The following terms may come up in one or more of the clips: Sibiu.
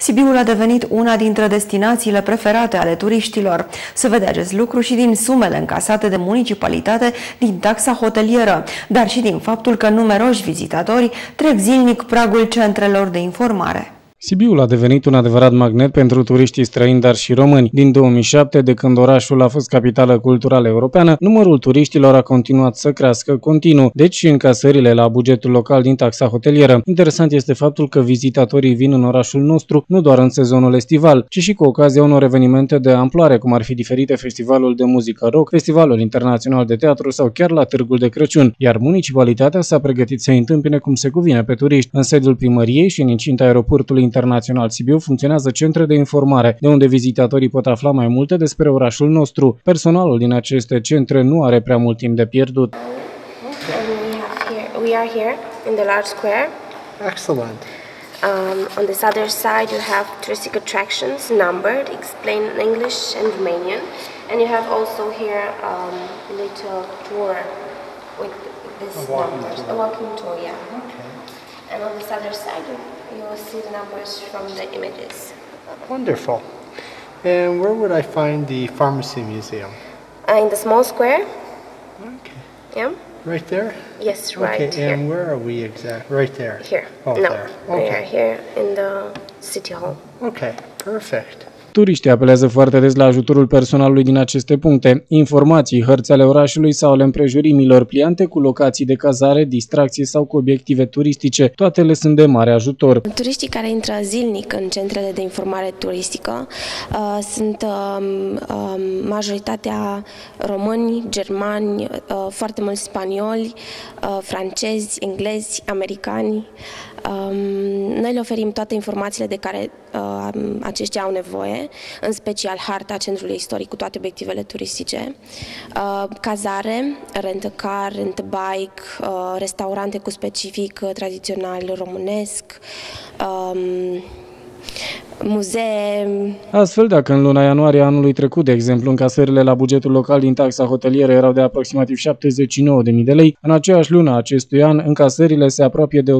Sibiul a devenit una dintre destinațiile preferate ale turiștilor. Se vede acest lucru și din sumele încasate de municipalitate din taxa hotelieră, dar și din faptul că numeroși vizitatori trec zilnic pragul centrelor de informare. Sibiul a devenit un adevărat magnet pentru turiștii străini, dar și români. Din 2007, de când orașul a fost capitală culturală europeană, numărul turiștilor a continuat să crească continuu, deci și încasările la bugetul local din taxa hotelieră. Interesant este faptul că vizitatorii vin în orașul nostru nu doar în sezonul estival, ci și cu ocazia unor evenimente de amploare, cum ar fi diferite festivalul de muzică rock, festivalul internațional de teatru sau chiar la Târgul de Crăciun, iar municipalitatea s-a pregătit să-i întâmpine cum se cuvine pe turiști. În sediul primăriei și în incinta aeroportului internațional Sibiu funcționează centre de informare, de unde vizitatorii pot afla mai multe despre orașul nostru. Personalul din aceste centre nu are prea mult timp de pierdut. We are here in the large square. Excellent. On this other side you have touristic attractions numbered, explained in English and Romanian, and you have also here little tour with this numbers, a walking tour, yeah. Okay. And on this other side you will see the numbers from the images. Wonderful. And where would I find the pharmacy museum? In the small square. Okay. Yeah. Right there? Yes, right here. Okay, and here. Where are we exactly? Right there? Here. Oh, no, there. Okay. We are here in the city hall. Okay, perfect. Turiștii apelează foarte des la ajutorul personalului din aceste puncte. Informații, hărți ale orașului sau ale împrejurimilor, pliante cu locații de cazare, distracții sau cu obiective turistice, toate le sunt de mare ajutor. Turiștii care intră zilnic în centrele de informare turistică sunt majoritatea români, germani, foarte mulți spanioli, francezi, englezi, americani. Noi le oferim toate informațiile de care aceștia au nevoie, în special harta centrului istoric cu toate obiectivele turistice, cazare, rent-a-car, rent-a-bike, restaurante cu specific tradițional românesc, muzee. Astfel, dacă în luna ianuarie anului trecut, de exemplu, încasările la bugetul local din taxa hotelieră erau de aproximativ 79.000 de lei, în aceeași lună acestui an, încasările se apropie de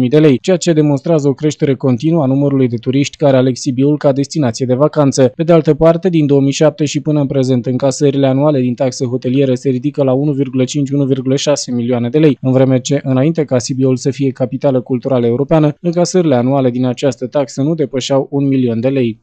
130.000 de lei, ceea ce demonstrează o creștere continuă a numărului de turiști care aleg Sibiul ca destinație de vacanță. Pe de altă parte, din 2007 și până în prezent, încasările anuale din taxa hotelieră se ridică la 1,5-1,6 milioane de lei, în vreme ce, înainte ca Sibiul să fie capitală culturală europeană, încasările anuale din această taxă nu depășeau 1 milion de lei.